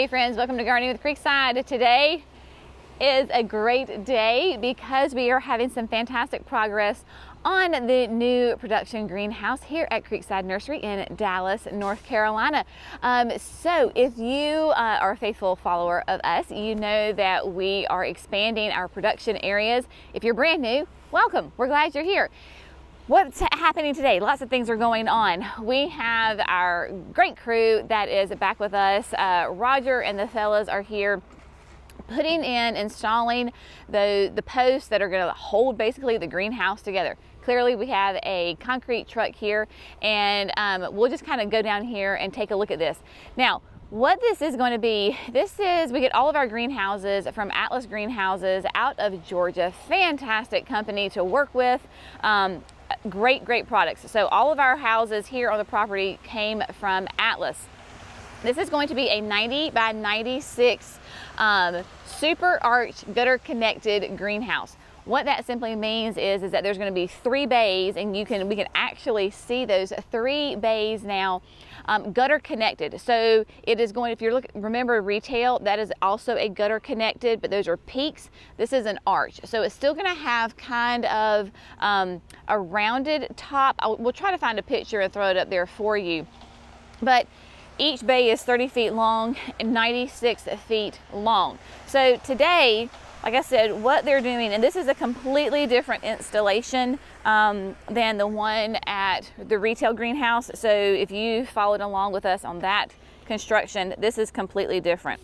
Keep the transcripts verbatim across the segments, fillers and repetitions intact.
Hey friends, welcome to Gardening with Creekside. Today is a great day because we are having some fantastic progress on the new production greenhouse here at Creekside Nursery in Dallas, North Carolina. Um, so if you uh, are a faithful follower of us, you know that we are expanding our production areas. If you're brand new, welcome. We're glad you're here. What's happening today? Lots of things are going on. We have our great crew that is back with us. Uh, Roger and the fellas are here putting in, installing the, the posts that are going to hold basically the greenhouse together. Clearly we have a concrete truck here, and um, we'll just kind of go down here and take a look at this. Now, what this is going to be, this is, we get all of our greenhouses from Atlas Greenhouses out of Georgia. Fantastic company to work with. Um, Great, great products. So all of our houses here on the property came from Atlas. This is going to be a ninety by ninety-six um, super arch gutter connected greenhouse. What that simply means is, is that there's going to be three bays, and you can we can actually see those three bays now um, gutter connected. So it is going, if you're looking, remember retail, that is also a gutter connected, but those are peaks. This is an arch. So it's still going to have kind of um, a rounded top. I'll, we'll try to find a picture and throw it up there for you. But each bay is thirty feet long and ninety-six feet long. So today, like I said, what they're doing, and this is a completely different installation um, than the one at the retail greenhouse. So if you followed along with us on that construction, this is completely different.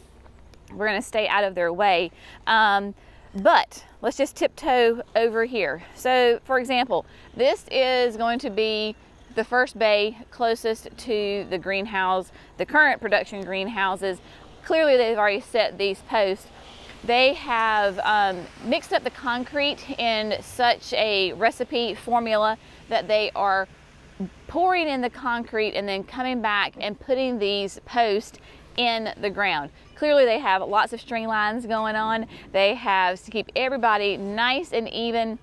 We're going to stay out of their way. Um, but let's just tiptoe over here. So for example, this is going to be the first bay closest to the greenhouse, the current production greenhouses. Clearly they've already set these posts. They have um, mixed up the concrete in such a recipe formula that they are pouring in the concrete and then coming back and putting these posts in the ground. Clearly they have lots of string lines going on. They have to keep everybody nice and even.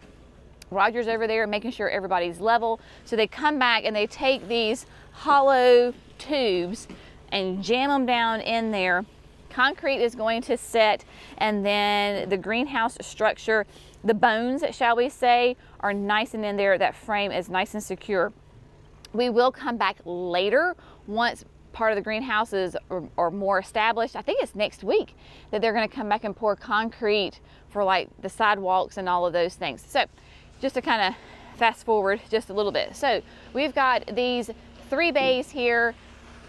Roger's over there making sure everybody's level. So they come back and they take these hollow tubes and jam them down in there. Concrete is going to set, and then the greenhouse structure, the bones, shall we say, are nice and in there. That frame is nice and secure. We will come back later once part of the greenhouses are, are more established. I think it's next week that they're going to come back and pour concrete for like the sidewalks and all of those things. So just to kind of fast forward just a little bit. So we've got these three bays here.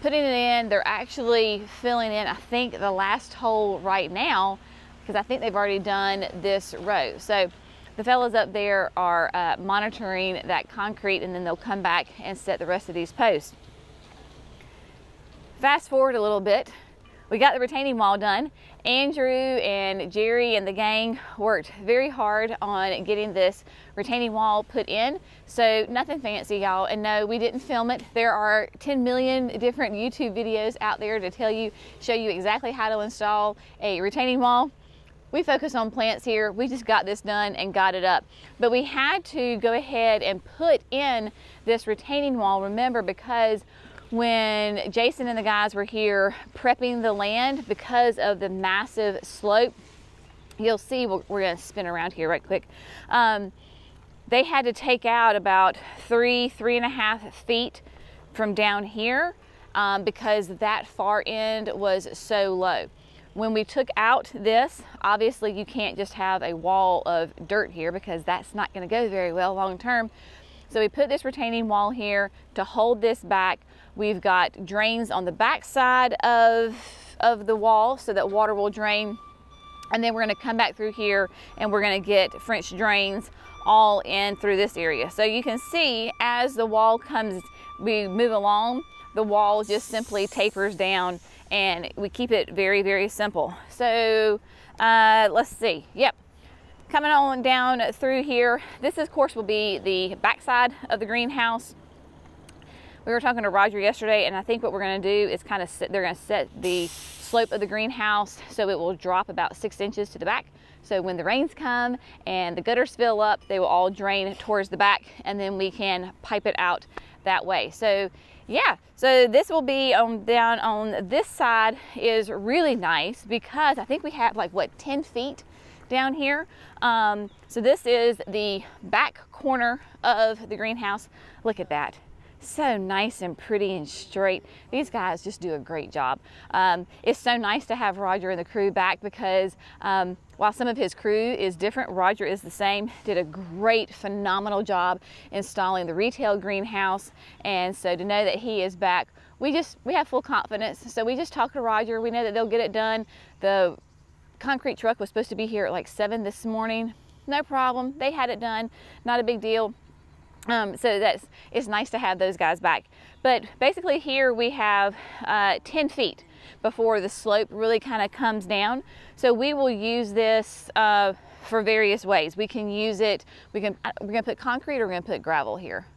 Putting it in, they're actually filling in, I think, the last hole right now, because I think they've already done this row. So the fellas up there are uh, monitoring that concrete, and then they'll come back and set the rest of these posts. Fast forward a little bit, we got the retaining wall done. Andrew and Jerry and the gang worked very hard on getting this retaining wall put in. So nothing fancy, y'all. And no, we didn't film it. There are ten million different YouTube videos out there to tell you, show you exactly how to install a retaining wall. We focus on plants here. We just got this done and got it up. But we had to go ahead and put in this retaining wall, remember, because when Jason and the guys were here prepping the land, because of the massive slope, you'll see, we're, we're going to spin around here right quick. Um, they had to take out about three, three and a half feet from down here um, because that far end was so low. When we took out this, obviously you can't just have a wall of dirt here because that's not going to go very well long term. So we put this retaining wall here to hold this back. We've got drains on the back side of, of the wall so that water will drain. And then we're gonna come back through here and we're gonna get French drains all in through this area. So you can see as the wall comes, we move along, the wall just simply tapers down, and we keep it very, very simple. So uh, let's see, yep. Coming on down through here, this of course will be the backside of the greenhouse. We were talking to Roger yesterday, and I think what we're going to do is kind of set, they're going to set the slope of the greenhouse so it will drop about six inches to the back. So when the rains come and the gutters fill up, they will all drain towards the back, and then we can pipe it out that way. So Yeah, so this will be on down on this side is really nice because I think we have like what ten feet down here. Um, so this is the back corner of the greenhouse. Look at that. So nice and pretty and straight. These guys just do a great job. Um, it's so nice to have Roger and the crew back because um, while some of his crew is different, Roger is the same. Did a great, phenomenal job installing the retail greenhouse. And so to know that he is back, we just, we have full confidence. So we just talked to Roger. We know that they'll get it done. The concrete truck was supposed to be here at like seven this morning. No problem. They had it done. Not a big deal. Um, so that's, it's nice to have those guys back. But basically here we have uh, ten feet before the slope really kind of comes down. So we will use this uh, for various ways. We can use it, we can, we're gonna put concrete or we're gonna put gravel here.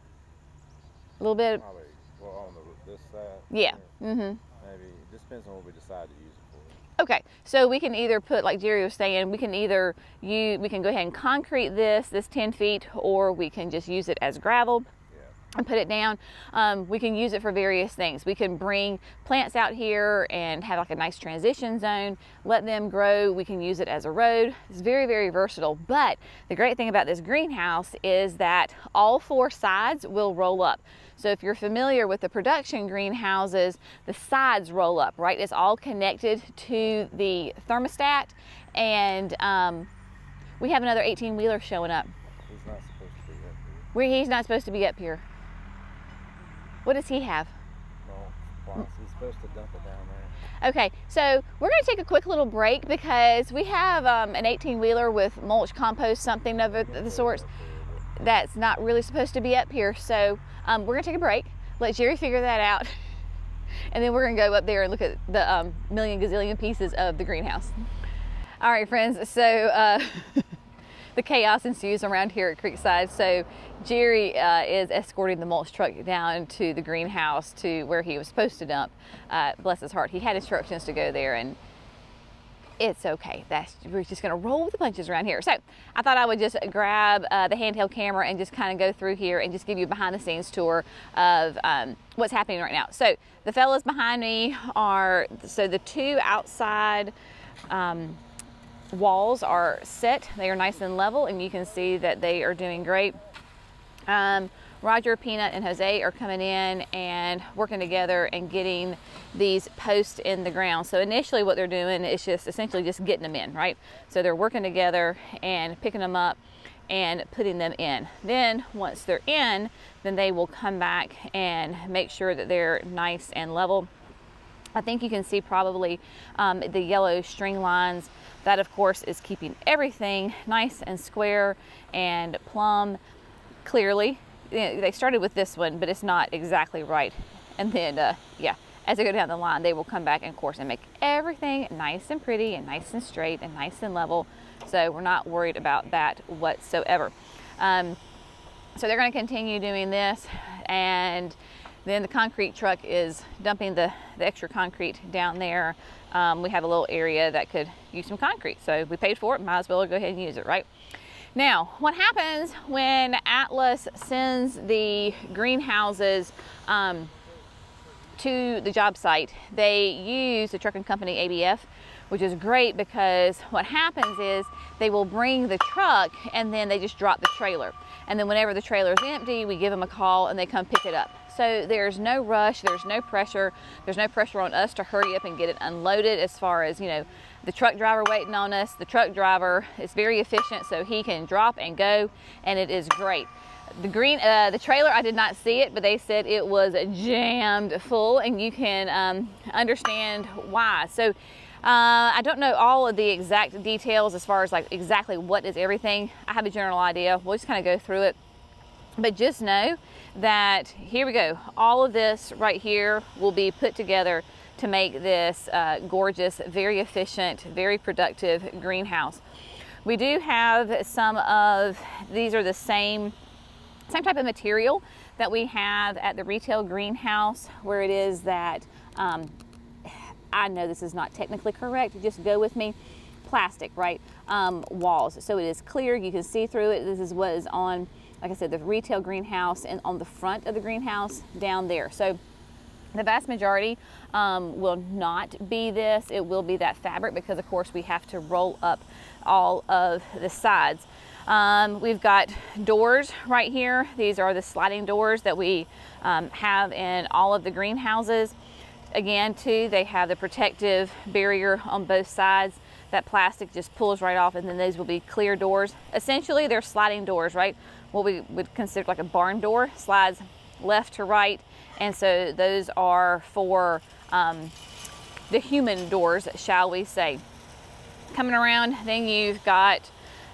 A little bit. Probably, well, on the, this side. Yeah. Mm-hmm. Maybe, this depends on what we decide to use. Okay, so we can either put, like Jerry was saying, we can either you we can go ahead and concrete this this ten feet, or we can just use it as gravel and put it down. Um, we can use it for various things. We can bring plants out here and have like a nice transition zone, let them grow. We can use it as a road. It's very, very versatile. But the great thing about this greenhouse is that all four sides will roll up. So if you're familiar with the production greenhouses, the sides roll up, right? It's all connected to the thermostat. And um, we have another eighteen wheeler showing up. He's not supposed to be up here. Where he's not supposed to be up here. What does he have? Well, he's supposed to dump it down there. Okay, so we're going to take a quick little break because we have um, an eighteen wheeler with mulch, compost, something of the sorts that's not really supposed to be up here. So um, we're going to take a break, let Jerry figure that out, and then we're going to go up there and look at the um, million gazillion pieces of the greenhouse. All right, friends, so uh, the chaos ensues around here at Creekside. So Jerry uh, is escorting the mulch truck down to the greenhouse to where he was supposed to dump. Uh, bless his heart, he had instructions to go there, and it's okay. That's, we're just gonna roll with the punches around here. So I thought I would just grab uh, the handheld camera and just kind of go through here and just give you a behind the scenes tour of um, what's happening right now. So the fellas behind me are, so the two outside um, walls are set. They are nice and level, and you can see that they are doing great. Um, Roger, Peanut, and Jose are coming in and working together and getting these posts in the ground. So initially what they're doing is just essentially just getting them in, right? So they're working together and picking them up and putting them in. Then once they're in, then they will come back and make sure that they're nice and level. I think you can see probably um, the yellow string lines. That of course is keeping everything nice and square and plumb. Clearly, they started with this one, but it's not exactly right. And then, uh, yeah, as they go down the line, they will come back and, of course, and make everything nice and pretty and nice and straight and nice and level. So we're not worried about that whatsoever. Um, so they're going to continue doing this, and then the concrete truck is dumping the, the extra concrete down there. Um, we have a little area that could use some concrete, so we paid for it. Might as well go ahead and use it, right? Now, what happens when Atlas sends the greenhouses um, to the job site? They use the trucking company A B F, which is great because what happens is they will bring the truck and then they just drop the trailer. And then whenever the trailer is empty, we give them a call and they come pick it up. So there's no rush, there's no pressure, there's no pressure on us to hurry up and get it unloaded as far as, you know, the truck driver waiting on us. The truck driver is very efficient, so he can drop and go, and it is great. The green, uh, the trailer, I did not see it, but they said it was jammed full, and you can um, understand why. So uh, I don't know all of the exact details as far as like exactly what is everything. I have a general idea. We'll just kind of go through it. But just know that, here we go, all of this right here will be put together to make this uh, gorgeous, very efficient, very productive greenhouse. We do have some of, these are the same, same type of material that we have at the retail greenhouse, where it is that, um, I know this is not technically correct, just go with me, plastic, right, um, walls. So it is clear, you can see through it. This is what is on, like I said, the retail greenhouse and on the front of the greenhouse down there. So The vast majority um, will not be this. It will be that fabric because, of course, we have to roll up all of the sides. Um, we've got doors right here. These are the sliding doors that we um, have in all of the greenhouses. Again, too, they have the protective barrier on both sides. That plastic just pulls right off, and then these will be clear doors. Essentially, they're sliding doors, right? What we would consider like a barn door, slides left to right, and so those are for um, the human doors, shall we say. Coming around, then you've got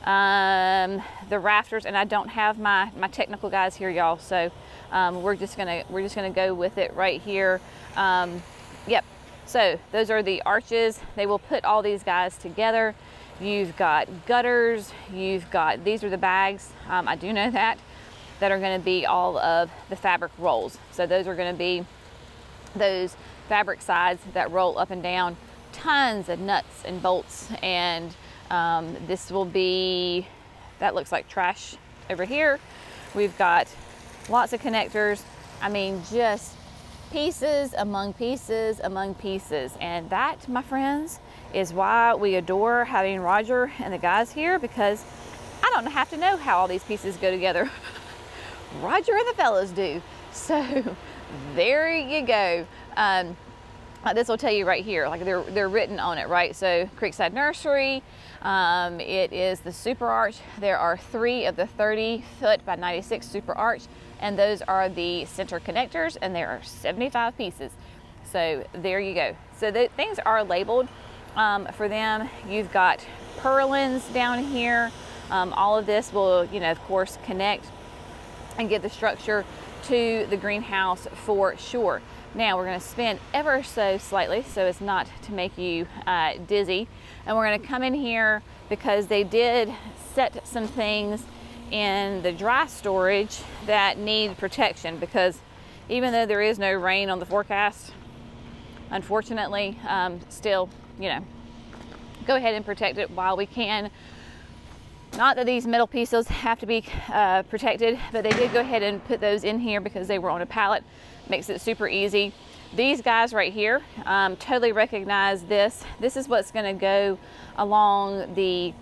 um, the rafters, and I don't have my my technical guys here, y'all, so um, we're just gonna we're just gonna go with it right here. Um, yep. So those are the arches. They will put all these guys together. You've got gutters. You've got, these are the bags. Um, I do know that, that are gonna be all of the fabric rolls. So those are gonna be those fabric sides that roll up and down. Tons of nuts and bolts. And um, this will be, that looks like trash over here. We've got lots of connectors. I mean, just pieces among pieces among pieces. And that, my friends, is why we adore having Roger and the guys here, because I don't have to know how all these pieces go together. Roger and the fellas do. So there you go. Um, this will tell you right here, like they're, they're written on it, right? So Creekside Nursery, um, it is the super arch. There are three of the thirty foot by ninety-six super arch, and those are the center connectors, and there are seventy-five pieces. So there you go. So the things are labeled um, for them. You've got purlins down here. Um, all of this will, you know, of course, connect and get the structure to the greenhouse for sure. Now we're gonna spin ever so slightly so it's not to make you uh, dizzy. And we're gonna come in here because they did set some things in the dry storage that need protection, because even though there is no rain on the forecast, unfortunately, um, still, you know, go ahead and protect it while we can. Not that these metal pieces have to be uh, protected, but they did go ahead and put those in here because they were on a pallet. Makes it super easy. These guys right here, um, totally recognize this. This is what's gonna go along the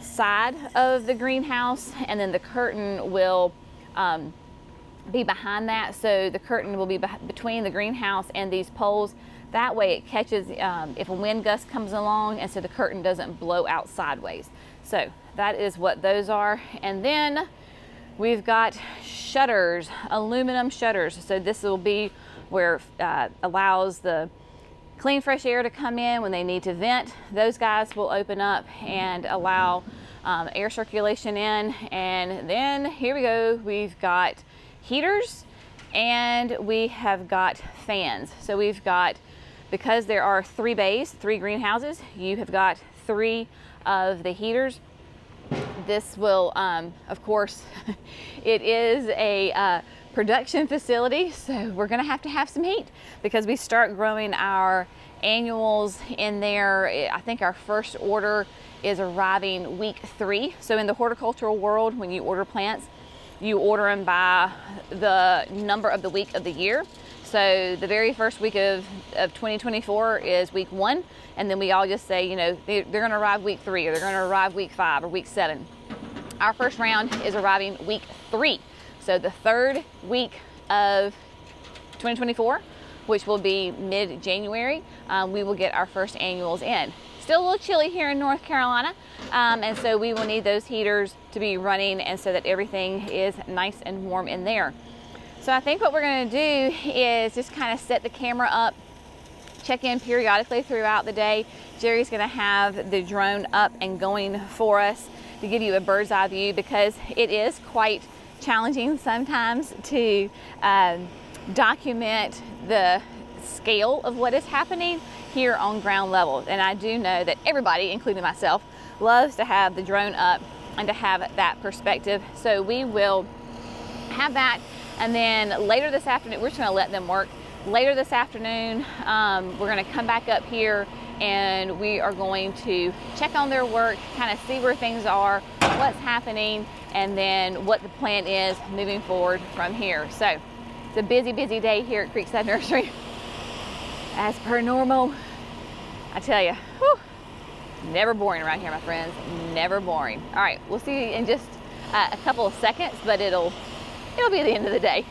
side of the greenhouse, and then the curtain will um, be behind that. So the curtain will be, be between the greenhouse and these poles. That way it catches um, if a wind gust comes along, and so the curtain doesn't blow out sideways. So that is what those are. And then we've got shutters, aluminum shutters. So this will be where uh, allows the clean, fresh air to come in when they need to vent. Those guys will open up and allow um, air circulation in. And then here we go, we've got heaters and we have got fans. So we've got, because there are three bays, three greenhouses, you have got three of the heaters. This will, um, of course, it is a uh, production facility, so we're gonna have to have some heat because we start growing our annuals in there. I think our first order is arriving week three. So in the horticultural world, when you order plants, you order them by the number of the week of the year. So the very first week of, of twenty twenty-four is week one. And then we all just say, you know, they're, they're gonna arrive week three, or they're gonna arrive week five or week seven. Our first round is arriving week three. So the third week of twenty twenty-four, which will be mid-January, um, we will get our first annuals in. Still a little chilly here in North Carolina, um, and so we will need those heaters to be running, and so that everything is nice and warm in there. So I think what we're gonna do is just kind of set the camera up, check in periodically throughout the day. Jerry's gonna have the drone up and going for us to give you a bird's eye view, because it is quite challenging sometimes to um, document the scale of what is happening here on ground level. And I do know that everybody, including myself, loves to have the drone up and to have that perspective. So we will have that. And then later this afternoon, we're just gonna let them work. Later this afternoon, um, we're gonna come back up here and we are going to check on their work, kind of see where things are, what's happening, and then what the plan is moving forward from here. So it's a busy, busy day here at Creekside Nursery. as per normal. I tell you, whew, never boring around here, my friends, never boring. All right, we'll see in just uh, a couple of seconds, but it'll, it'll be the end of the day.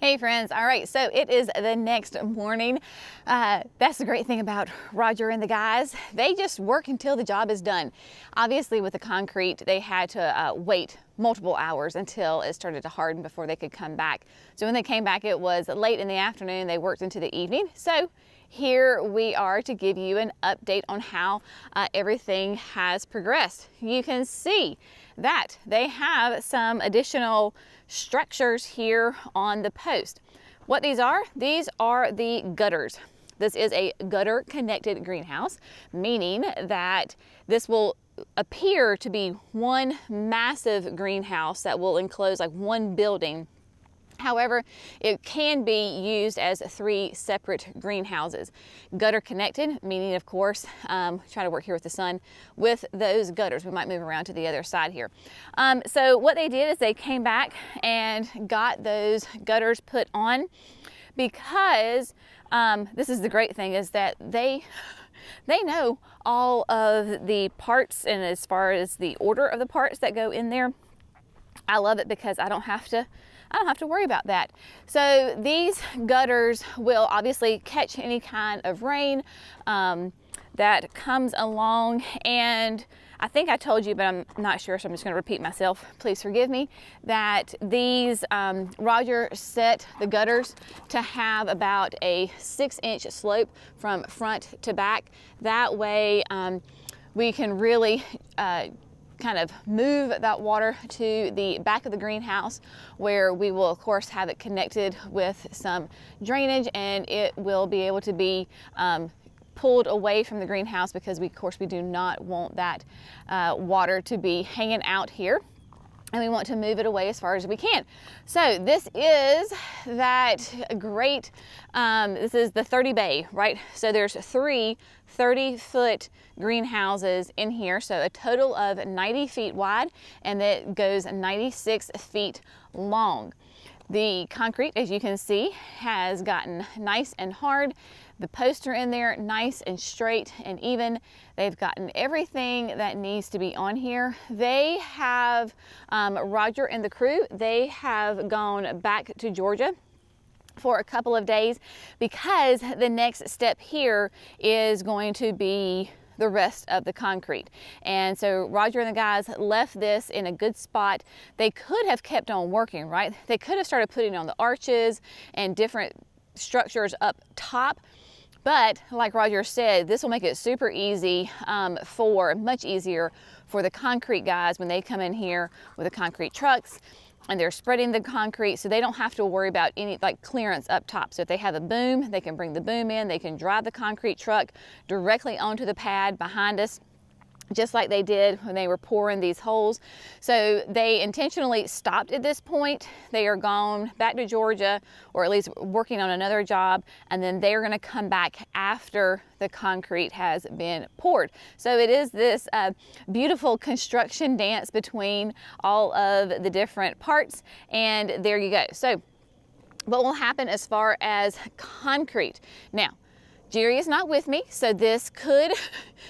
Hey friends, all right, so it is the next morning. Uh, that's the great thing about Roger and the guys. They just work until the job is done. Obviously with the concrete, they had to uh, wait multiple hours until it started to harden before they could come back. So when they came back, it was late in the afternoon. They worked into the evening. So here we are to give you an update on how uh, everything has progressed. You can see that they have some additional structures here on the post. What these are? These are the gutters. This is a gutter connected greenhouse, meaning that this will appear to be one massive greenhouse that will enclose like one building. However, it can be used as three separate greenhouses. Gutter connected, meaning of course, um, trying to work here with the sun, with those gutters. We might move around to the other side here. Um, so what they did is they came back and got those gutters put on because um, this is the great thing is that they, they know all of the parts and as far as the order of the parts that go in there. I love it because I don't have to I don't have to worry about that. So these gutters will obviously catch any kind of rain um, that comes along. And I think I told you, but I'm not sure, so I'm just gonna repeat myself, please forgive me, that these, um, Roger set the gutters to have about a six inch slope from front to back. That way um, we can really, uh, kind of move that water to the back of the greenhouse where we will of course have it connected with some drainage and it will be able to be um, pulled away from the greenhouse because we of course we do not want that uh, water to be hanging out here and we want to move it away as far as we can. So this is that great, um, this is the thirty bay, right? So there's three thirty foot greenhouses in here. So a total of ninety feet wide and that goes ninety-six feet long. The concrete, as you can see, has gotten nice and hard. The posts are in there nice and straight and even. They've gotten everything that needs to be on here. They have, um, Roger and the crew, they have gone back to Georgia for a couple of days because the next step here is going to be the rest of the concrete. And so Roger and the guys left this in a good spot. They could have kept on working, right? They could have started putting on the arches and different structures up top. But like Roger said, this will make it super easy um, for, much easier for the concrete guys when they come in here with the concrete trucks and they're spreading the concrete so they don't have to worry about any like clearance up top. So if they have a boom, they can bring the boom in, they can drive the concrete truck directly onto the pad behind us, just like they did when they were pouring these holes. So they intentionally stopped at this point. They are gone back to Georgia, or at least working on another job, and then they're gonna come back after the concrete has been poured. So it is this uh, beautiful construction dance between all of the different parts, and there you go. So what will happen as far as concrete? Now, Jerry is not with me, so this could,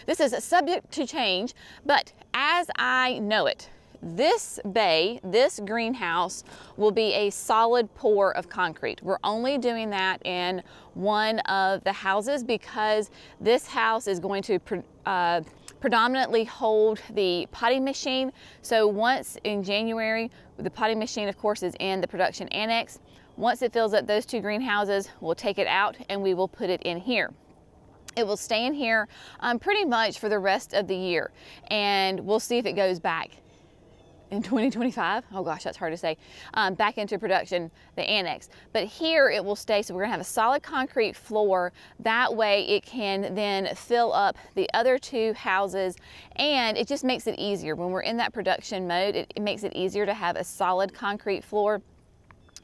this is subject to change, but as I know it, this bay, this greenhouse will be a solid pour of concrete. We're only doing that in one of the houses because this house is going to uh, predominantly hold the potting machine. So once in January, the potting machine of course is in the production annex. Once it fills up those two greenhouses, we'll take it out and we will put it in here. It will stay in here um, pretty much for the rest of the year. And we'll see if it goes back in twenty twenty-five. Oh gosh, that's hard to say. Um, back into production, the annex. But here it will stay, so we're gonna have a solid concrete floor. That way it can then fill up the other two houses and it just makes it easier. When we're in that production mode, it, it makes it easier to have a solid concrete floor.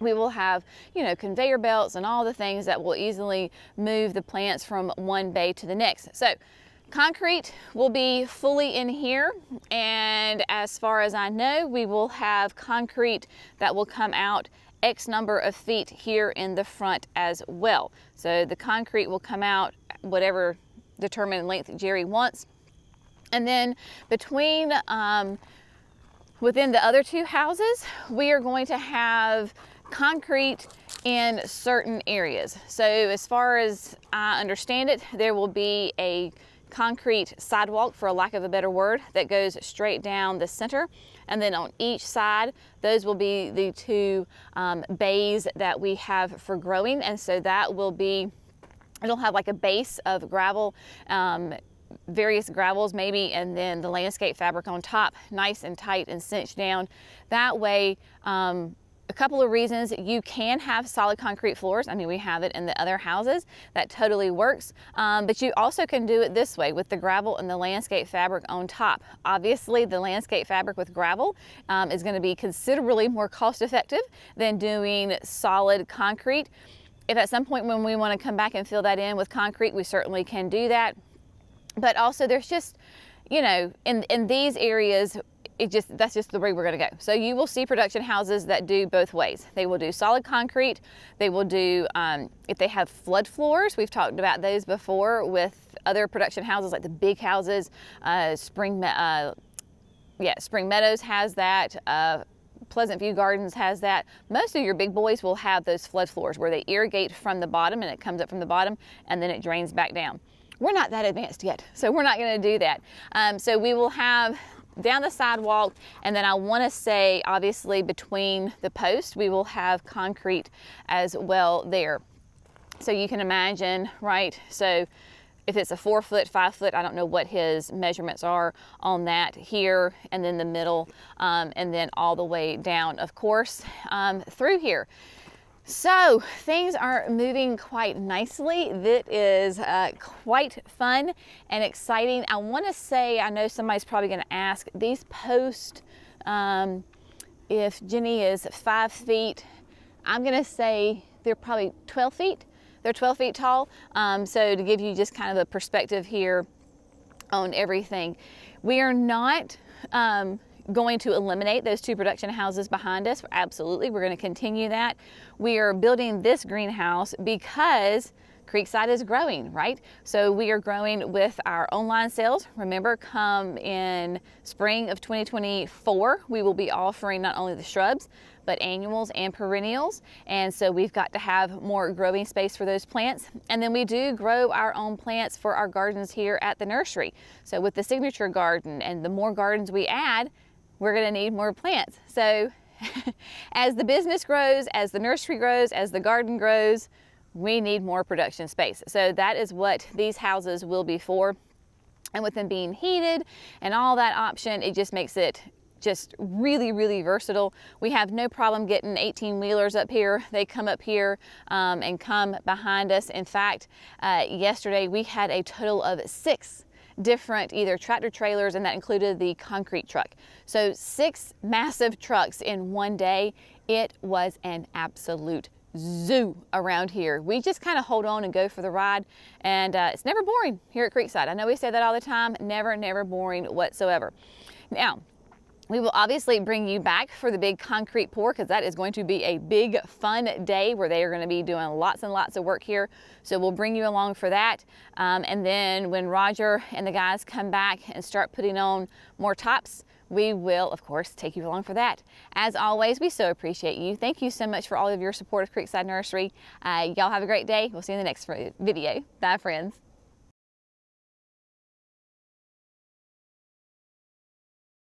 We will have, you know, conveyor belts and all the things that will easily move the plants from one bay to the next. So concrete will be fully in here. And as far as I know, we will have concrete that will come out X number of feet here in the front as well. So the concrete will come out whatever determined length Jerry wants. And then between, um, within the other two houses, we are going to have concrete in certain areas. So as far as I understand it, there will be a concrete sidewalk, for a lack of a better word, that goes straight down the center. And then on each side, those will be the two um, bays that we have for growing. And so that will be, it'll have like a base of gravel, um, various gravels maybe, and then the landscape fabric on top, nice and tight and cinched down. That way, um, a couple of reasons you can have solid concrete floors. I mean, we have it in the other houses. That totally works. Um, but you also can do it this way with the gravel and the landscape fabric on top. Obviously, the landscape fabric with gravel um, is going to be considerably more cost effective than doing solid concrete. If at some point when we want to come back and fill that in with concrete, we certainly can do that. But also there's just, you know, in, in these areas, It just that's just the way we're going to go. So you will see production houses that do both ways. They will do solid concrete. They will do, um, if they have flood floors, we've talked about those before with other production houses like the big houses. Uh, Spring, uh, yeah, Spring Meadows has that. Uh, Pleasant View Gardens has that. Most of your big boys will have those flood floors where they irrigate from the bottom and it comes up from the bottom and then it drains back down. We're not that advanced yet, so we're not going to do that. Um, so we will have down the sidewalk, and then I want to say obviously between the posts we will have concrete as well there. So you can imagine, right? So if it's a four foot, five foot, I don't know what his measurements are on that here, and then the middle, um, and then all the way down, of course, um, through here. So things are moving quite nicely. That is uh, quite fun and exciting. I want to say, I know somebody's probably going to ask, these posts, um, if Jenny is five feet, I'm going to say they're probably twelve feet. They're twelve feet tall. Um, so to give you just kind of a perspective here on everything, we are not um, going to eliminate those two production houses behind us. Absolutely, we're going to continue that. We are building this greenhouse because Creekside is growing, right? So we are growing with our online sales. Remember, come in spring of twenty twenty-four, we will be offering not only the shrubs, but annuals and perennials. And so we've got to have more growing space for those plants. And then we do grow our own plants for our gardens here at the nursery. So with the signature garden and the more gardens we add, we're going to need more plants. So as the business grows, as the nursery grows, as the garden grows, we need more production space. So that is what these houses will be for. And with them being heated and all that option, it just makes it just really, really versatile. We have no problem getting eighteen wheelers up here. They come up here um, and come behind us. In fact, uh, yesterday we had a total of six different either tractor trailers, and that included the concrete truck. So six massive trucks in one day. It was an absolute zoo around here. We just kind of hold on and go for the ride, and uh, it's never boring here at Creekside. I know we say that all the time, never, never boring whatsoever. Now, we will obviously bring you back for the big concrete pour, because that is going to be a big fun day where they are going to be doing lots and lots of work here. So we'll bring you along for that. Um, and then when Roger and the guys come back and start putting on more tops, we will, of course, take you along for that. As always, we so appreciate you. Thank you so much for all of your support of Creekside Nursery. Uh, y'all have a great day. We'll see you in the next video. Bye, friends.